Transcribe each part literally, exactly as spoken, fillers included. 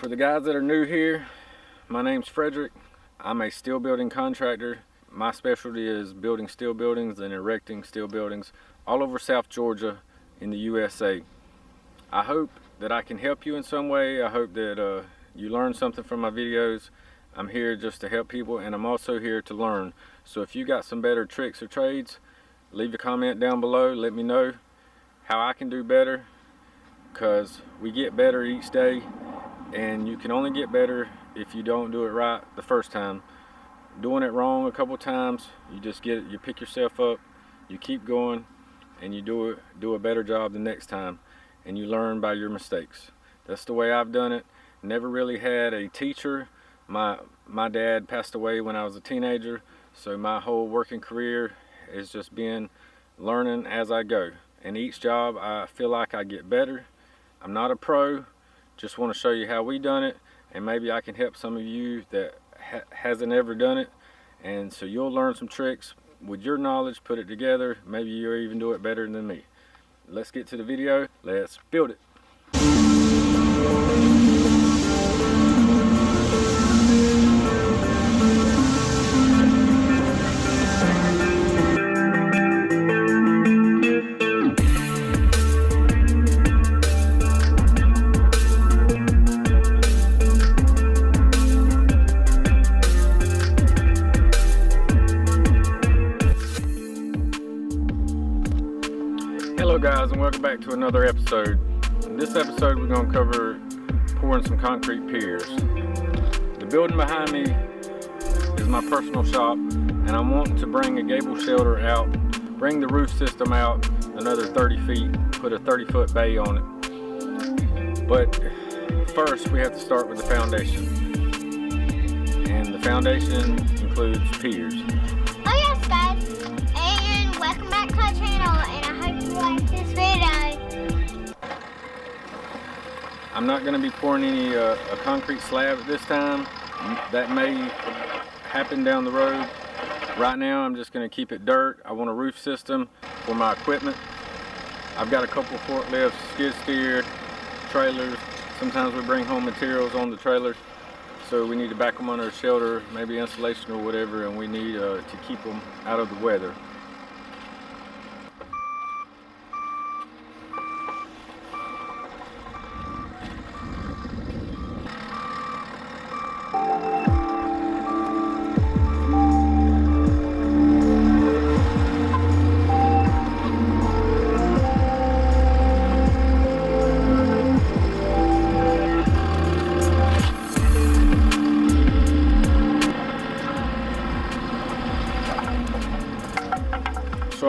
For the guys that are new here, my name's Frederick. I'm a steel building contractor. My specialty is building steel buildings and erecting steel buildings all over South Georgia in the U S A. I hope that I can help you in some way. I hope that uh, you learn something from my videos. I'm here just to help people, and I'm also here to learn. So if you got some better tricks or trades, leave a comment down below. Let me know how I can do better, because we get better each day. And you can only get better if you don't do it right the first time. Doing it wrong a couple times, you just get it, you pick yourself up, you keep going, and you do it, do a better job the next time, and you learn by your mistakes. That's the way I've done it. Never really had a teacher. My my dad passed away when I was a teenager, so my whole working career has just been learning as I go. And each job I feel like I get better. I'm not a pro. Just want to show you how we done it, and maybe I can help some of you that ha hasn't ever done it, and so you'll learn some tricks with your knowledge, put it together, maybe you'll even do it better than me. Let's get to the video. Let's build it. Guys, and welcome back to another episode. In this episode we're going to cover pouring some concrete piers. The building behind me is my personal shop, and I'm wanting to bring a gable shelter out, bring the roof system out another thirty feet, put a thirty foot bay on it. But first we have to start with the foundation, and the foundation includes piers. Oh yes guys, and welcome back to our channel, and I hope you like this video. I'm not going to be pouring any uh, a concrete slab at this time. That may happen down the road. Right now I'm just going to keep it dirt. I want a roof system for my equipment. I've got a couple forklifts, skid steer, trailers. Sometimes we bring home materials on the trailer, so we need to back them under a shelter, maybe insulation or whatever, and we need uh, to keep them out of the weather.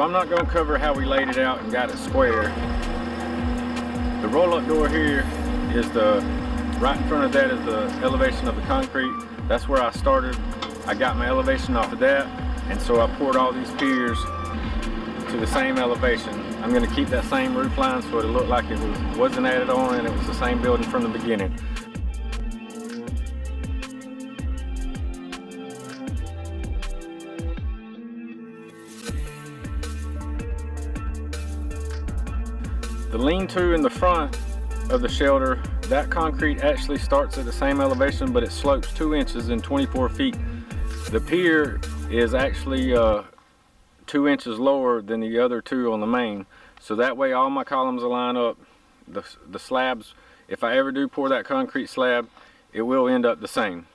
I'm not going to cover how we laid it out and got it square. The roll-up door here is the, right in front of that is the elevation of the concrete. That's where I started. I got my elevation off of that, and so I poured all these piers to the same elevation. I'm going to keep that same roof line so it looked like it was, wasn't added on, and it was the same building from the beginning. The lean-to in the front of the shelter, that concrete actually starts at the same elevation, but it slopes two inches in twenty-four feet. The pier is actually uh, two inches lower than the other two on the main. So that way all my columns align up. The, the slabs, if I ever do pour that concrete slab, it will end up the same.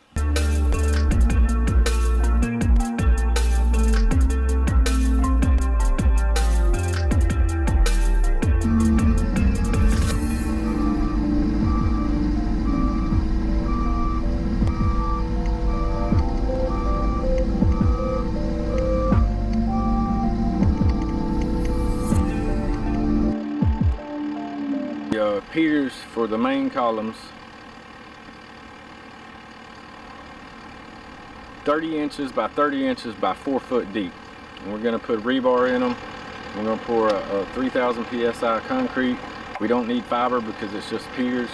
Uh, piers for the main columns, thirty inches by thirty inches by four foot deep, and we're going to put rebar in them. We're going to pour a, a three thousand P S I concrete. We don't need fiber because it's just piers,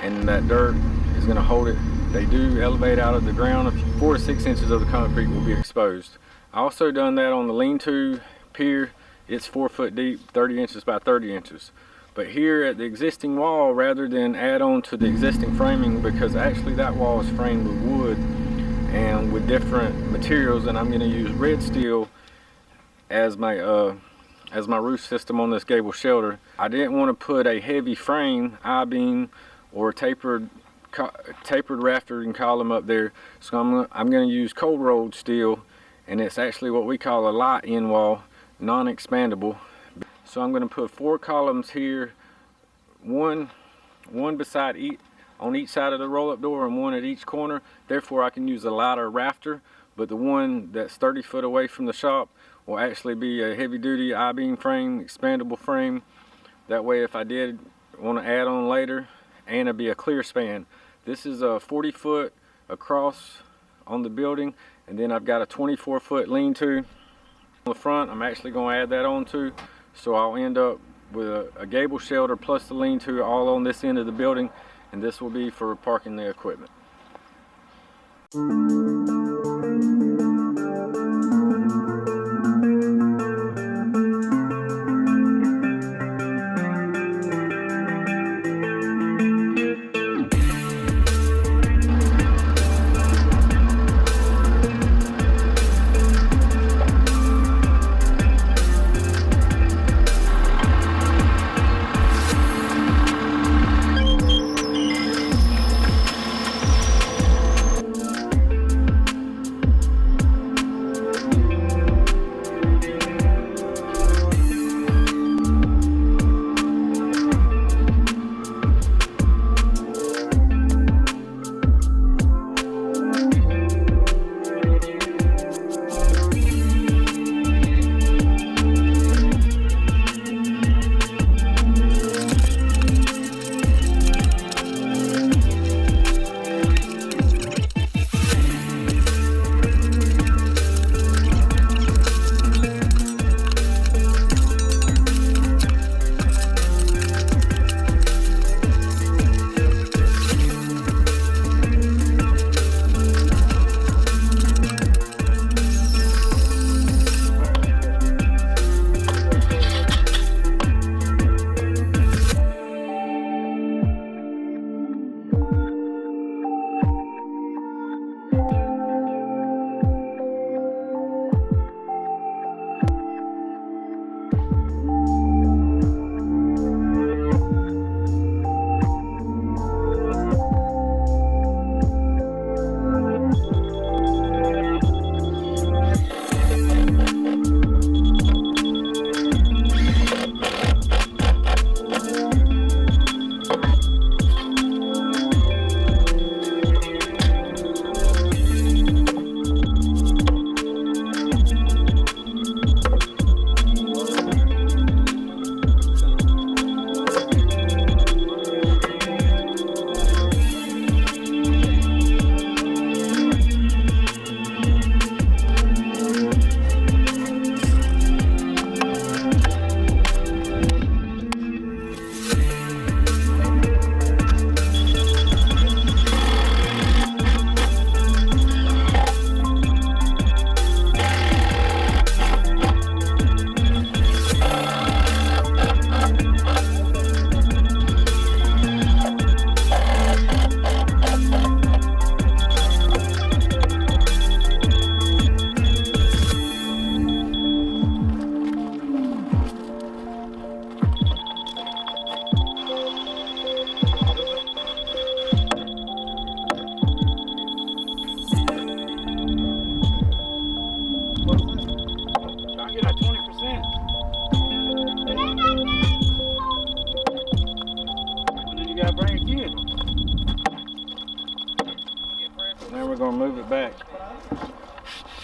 and that dirt is going to hold it. They do elevate out of the ground. Four to six inches of the concrete will be exposed. I also done that on the lean-to pier. It's four foot deep, thirty inches by thirty inches. But here at the existing wall, rather than add on to the existing framing, because actually that wall is framed with wood and with different materials, and I'm going to use red steel as my uh, as my roof system on this gable shelter. I didn't want to put a heavy frame, I-beam, or tapered tapered raftering column up there, so I'm, I'm going to use cold rolled steel, and it's actually what we call a light end wall, non-expandable. So I'm going to put four columns here, one one beside each, on each side of the roll-up door, and one at each corner. Therefore I can use a lighter rafter, but the one that's thirty foot away from the shop will actually be a heavy-duty I-beam frame, expandable frame. That way if I did want to add on later, and it'll be a clear span. This is a forty foot across on the building, and then I've got a twenty-four foot lean-to on the front. I'm actually going to add that on too, so I'll end up with a, a gable shelter plus the lean-to all on this end of the building, and this will be for parking the equipment.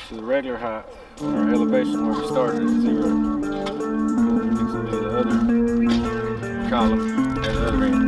To the regular height, or elevation where we started at zero. We can do the other column at the other end.